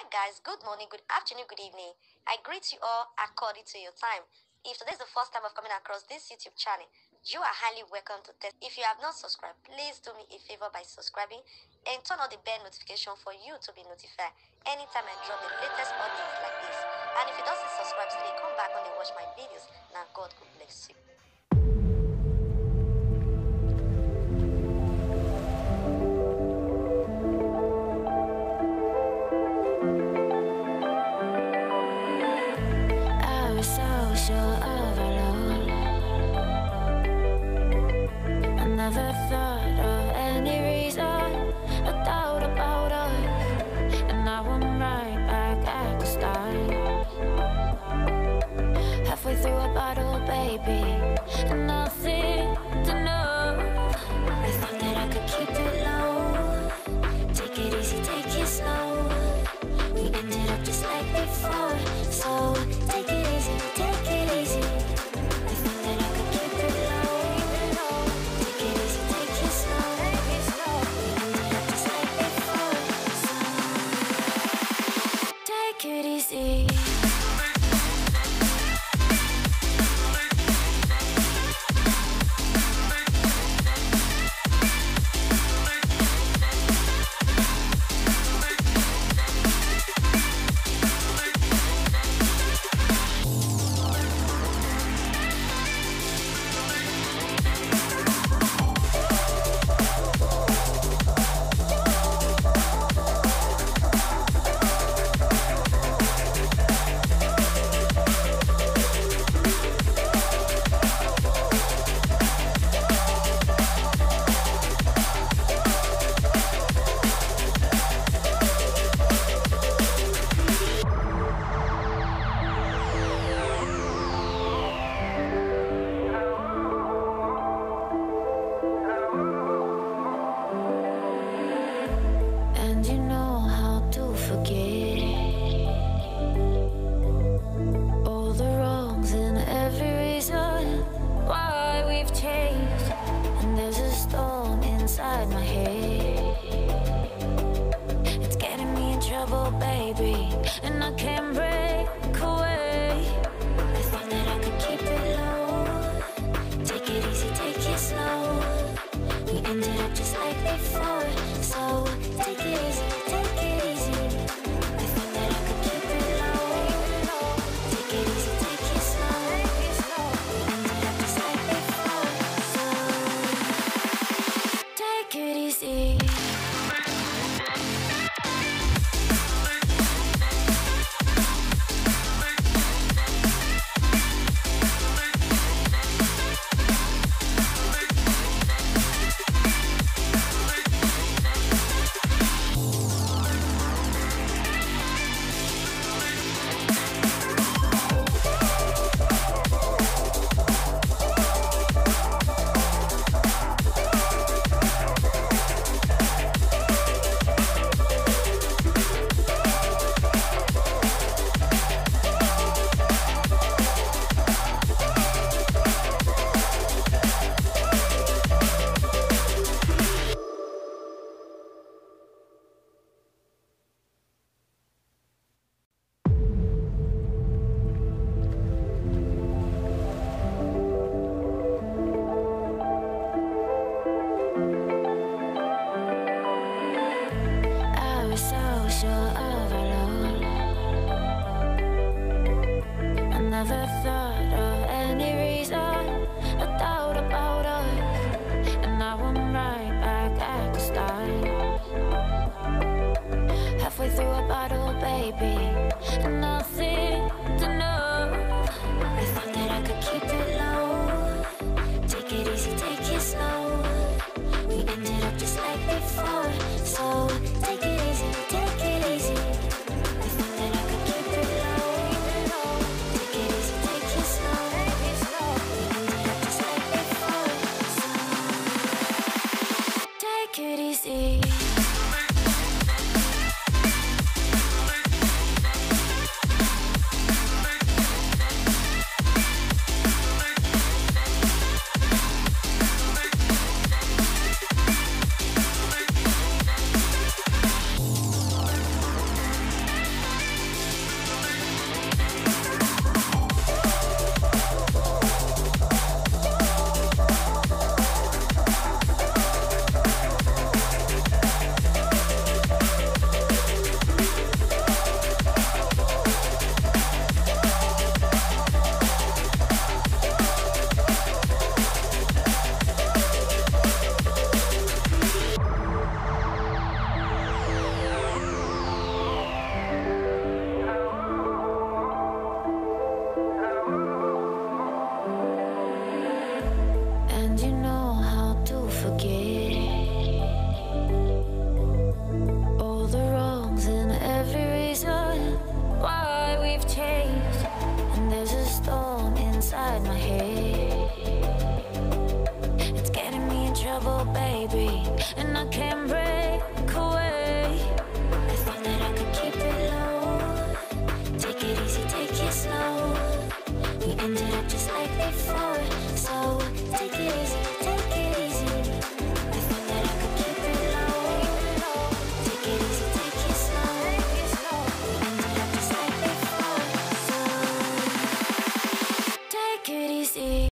Hi guys, good morning, good afternoon, good evening. I greet you all according to your time. If today is the first time of coming across this YouTube channel, you are highly welcome to test. If you have not subscribed, please do me a favor by subscribing and turn on the bell notification for you to be notified anytime I drop the latest updates like this. And if you don't subscribe, still come back and watch my videos. Now God will bless you. Never thought of any reason, I thought about us, and now I'm right back at the start. Halfway through a bottle, baby, and nothing to know. I thought that I could keep it low, take it easy, take it slow. We ended up just like before, so take it easy, take it easy. I thought that I could keep it low, take it easy. Take it easy. baby, and I can't breathe.